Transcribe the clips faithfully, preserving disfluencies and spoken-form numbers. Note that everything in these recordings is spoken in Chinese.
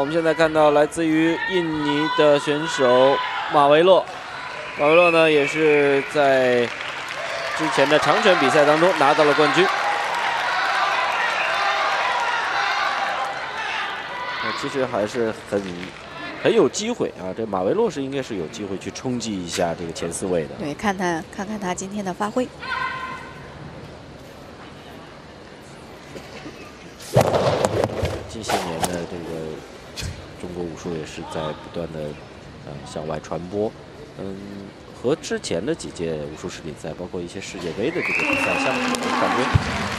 我们现在看到来自于印尼的选手马维洛，马维洛呢也是在之前的长拳比赛当中拿到了冠军。其实还是很很有机会啊，这马维洛是应该是有机会去冲击一下这个前四位的。对，看看看看他今天的发挥。 这些年呢，这个中国武术也是在不断的呃向外传播，嗯，和之前的几届武术世锦赛，包括一些世界杯的这个比赛相比，我感觉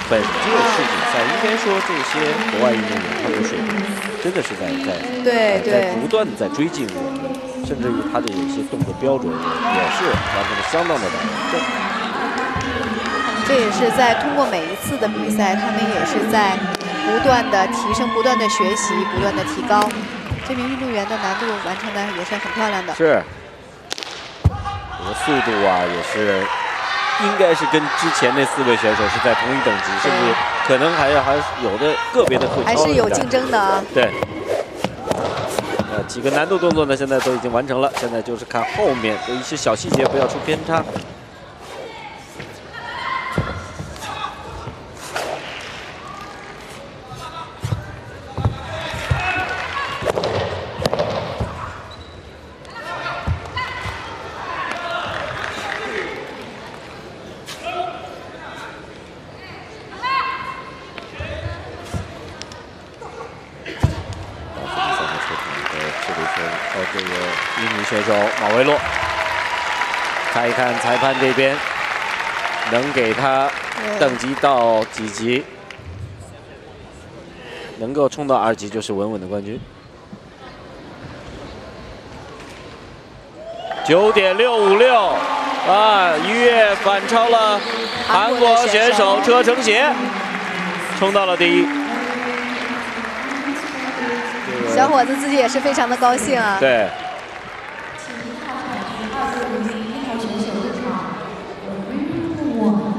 本届世锦赛应该说这些国外运动员他们的水平真的是在在对对在不断的在追进我们，甚至于他的有些动作标准也是完成了相当的改进。这也是在通过每一次的比赛，他们也是在。 不断的提升，不断的学习，不断的提高。这名运动员的难度完成的也是很漂亮的。是，这个速度啊，也是应该是跟之前那四位选手是在同一等级，甚至可能还要还有的个别的会还是有竞争的啊。对。呃，几个难度动作呢，现在都已经完成了，现在就是看后面的一些小细节，不要出偏差。 看裁判这边能给他等级到几级，能够冲到二级就是稳稳的冠军。九点六五六啊，一跃反超了韩国选手车承协，冲到了第一。小伙子自己也是非常的高兴啊。对。 Wow.